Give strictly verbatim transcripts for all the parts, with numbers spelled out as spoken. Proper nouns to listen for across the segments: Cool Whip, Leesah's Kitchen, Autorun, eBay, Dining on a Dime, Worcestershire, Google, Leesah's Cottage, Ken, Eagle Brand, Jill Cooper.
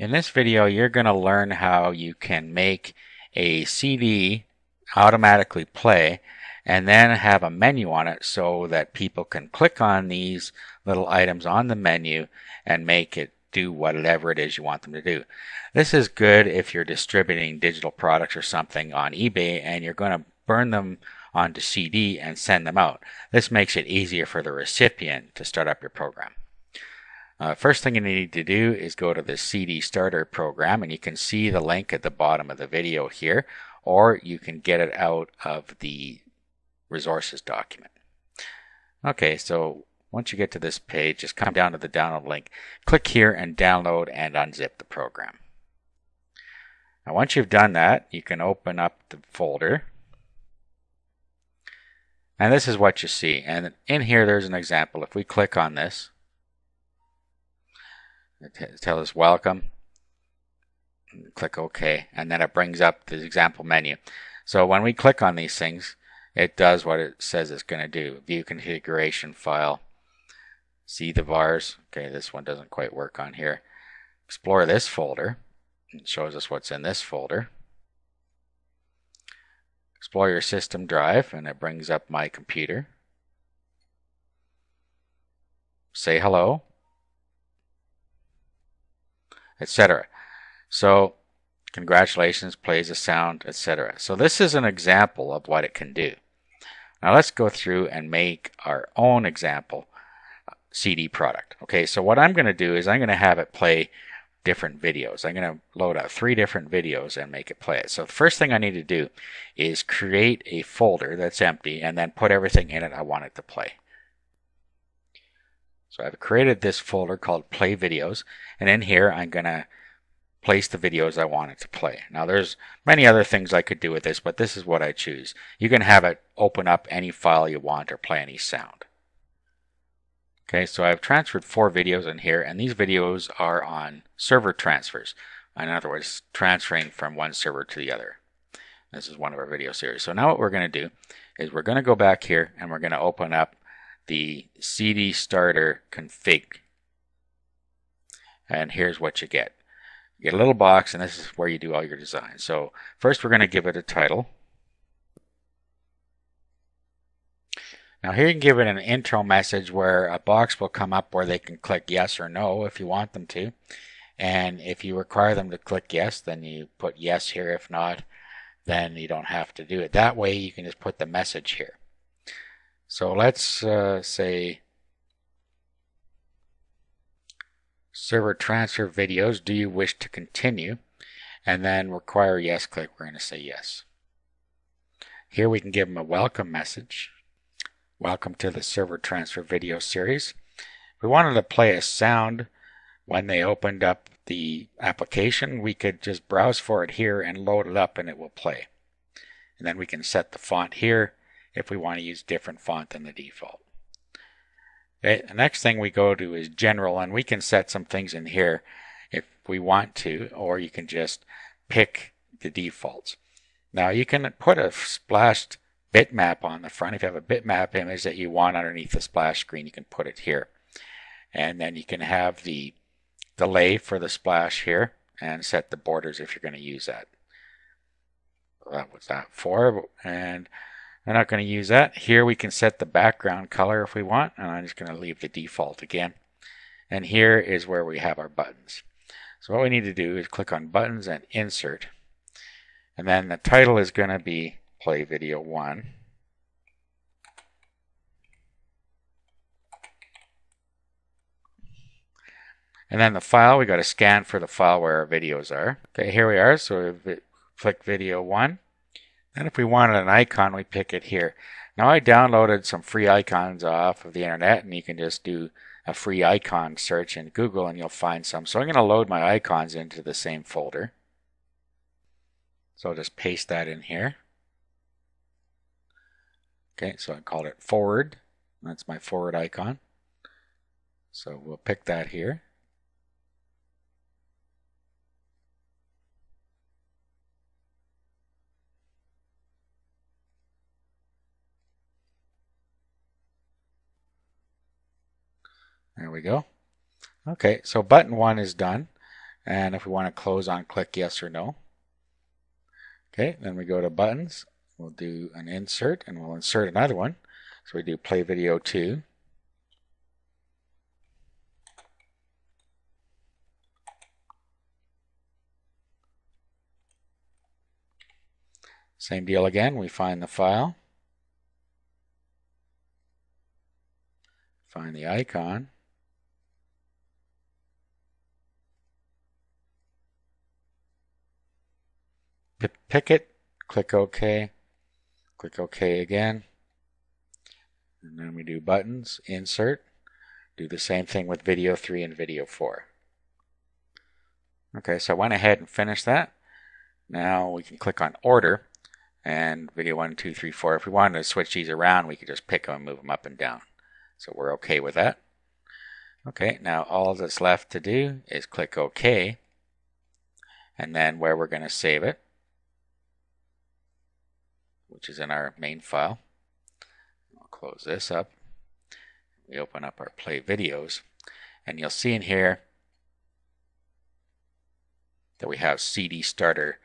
In this video, you're going to learn how you can make a C D automatically play and then have a menu on it so that people can click on these little items on the menu and make it do whatever it is you want them to do. This is good if you're distributing digital products or something on eBay and you're going to burn them onto C D and send them out. This makes it easier for the recipient to start up your program. Uh, first thing you need to do is go to the C D starter program, and you can see the link at the bottom of the video here, or you can get it out of the resources document. Okay, so once you get to this page, just come down to the download link, click here and download and unzip the program. Now once you've done that, you can open up the folder, and this is what you see. And in here there's an example. If we click on this, it tells us welcome, click OK, and then it brings up the example menu. So when we click on these things, it does what it says it's going to do. View configuration file, see the vars. Okay, this one doesn't quite work on here. Explore this folder. It shows us what's in this folder. Explore your system drive, and it brings up my computer. Say hello, et cetera. So congratulations, plays a sound, et cetera. So this is an example of what it can do. Now let's go through and make our own example C D product. Okay, so what I'm going to do is I'm going to have it play different videos. I'm going to load up three different videos and make it play it. So the first thing I need to do is create a folder that's empty and then put everything in it I want it to play. So I've created this folder called Play Videos, and in here I'm going to place the videos I want it to play. Now there's many other things I could do with this, but this is what I choose. You can have it open up any file you want or play any sound. Okay, so I've transferred four videos in here, and these videos are on server transfers. In other words, transferring from one server to the other. This is one of our video series. So now what we're going to do is we're going to go back here and we're going to open up the C D starter config, and here's what you get. You get a little box, and this is where you do all your design. So first we're going to give it a title. Now here you can give it an intro message where a box will come up where they can click yes or no if you want them to, and if you require them to click yes, then you put yes here. If not, then you don't have to do it. That way you can just put the message here. So let's uh, say server transfer videos, do you wish to continue? And then require yes click, we're going to say yes. Here we can give them a welcome message. Welcome to the server transfer video series. If we wanted to play a sound when they opened up the application, we could just browse for it here and load it up and it will play. And then we can set the font here if we want to use different font than the default. Okay, the next thing we go to is general, and we can set some things in here if we want to, or you can just pick the defaults. Now you can put a splashed bitmap on the front. If you have a bitmap image that you want underneath the splash screen, you can put it here. And then you can have the delay for the splash here and set the borders if you're going to use that. That was that for, and I'm not going to use that. Here we can set the background color if we want, and I'm just going to leave the default again. And here is where we have our buttons. So what we need to do is click on buttons and insert. And then the title is going to be Play Video one. And then the file, we got to scan for the file where our videos are. Okay, here we are. So we click Video one. And if we wanted an icon, we pick it here. Now I downloaded some free icons off of the internet, and you can just do a free icon search in Google and you'll find some. So I'm going to load my icons into the same folder. So I'll just paste that in here. Okay, so I called it forward. That's my forward icon. So we'll pick that here. There we go. Okay, so button one is done. And if we want to close on click yes or no. Okay, then we go to buttons. We'll do an insert and we'll insert another one. So we do play video two. Same deal again, we find the file, find the icon, pick it, click OK, click OK again, and then we do buttons, insert, do the same thing with video three and video four. Okay, so I went ahead and finished that. Now we can click on order. And video one, two, three, four. If we wanted to switch these around, we could just pick them and move them up and down. So we're okay with that. Okay, now all that's left to do is click OK, and then where we're going to save it, which is in our main file. We'll close this up. We open up our play videos, and you'll see in here that we have C D starter.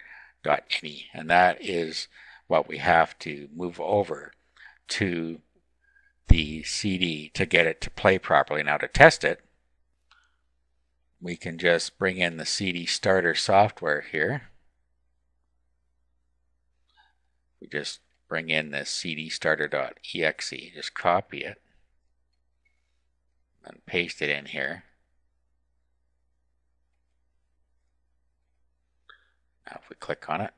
.ini, and that is what we have to move over to the C D to get it to play properly. Now to test it, we can just bring in the C D starter software here. We just bring in this C D starter.exe, just copy it and paste it in here. Now if we click on it,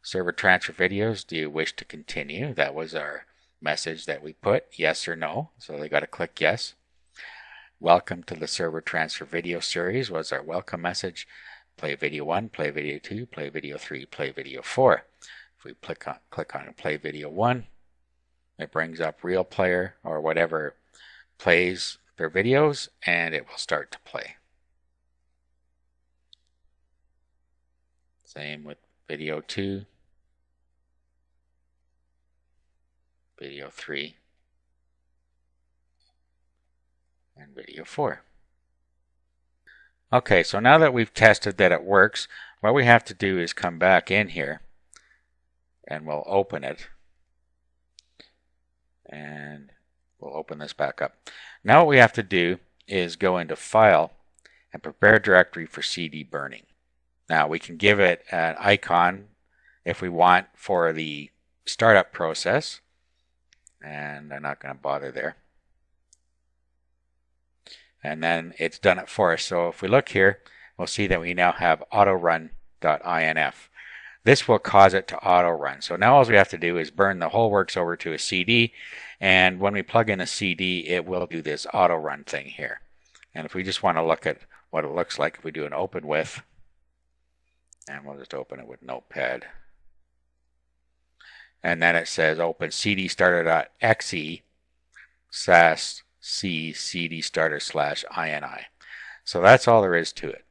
server transfer videos, do you wish to continue? That was our message that we put, yes or no, so they got to click yes. Welcome to the server transfer video series was our welcome message. Play video one, play video two, play video three, play video four. If we click on, click on play video one, it brings up Real Player or whatever plays their videos, and it will start to play. Same with video two, video three, and video four. Okay, so now that we've tested that it works, what we have to do is come back in here and we'll open it. And we'll open this back up. Now what we have to do is go into File and Prepare Directory for C D burning. Now we can give it an icon if we want for the startup process, and I'm not going to bother there. And then it's done it for us. So if we look here, we'll see that we now have autorun.inf. This will cause it to autorun. So now all we have to do is burn the whole works over to a C D, and when we plug in a C D, it will do this autorun thing here. And if we just want to look at what it looks like, if we do an open with, and we'll just open it with Notepad. And then it says open C D starter.exe slash C C D starter slash ini. So that's all there is to it.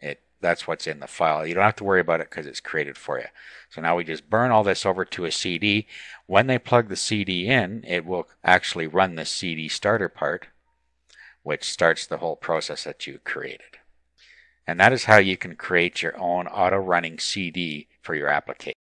It. That's what's in the file. You don't have to worry about it because it's created for you. So now we just burn all this over to a C D. When they plug the C D in, it will actually run the C D starter part, which starts the whole process that you created. And that is how you can create your own auto-running C D for your application.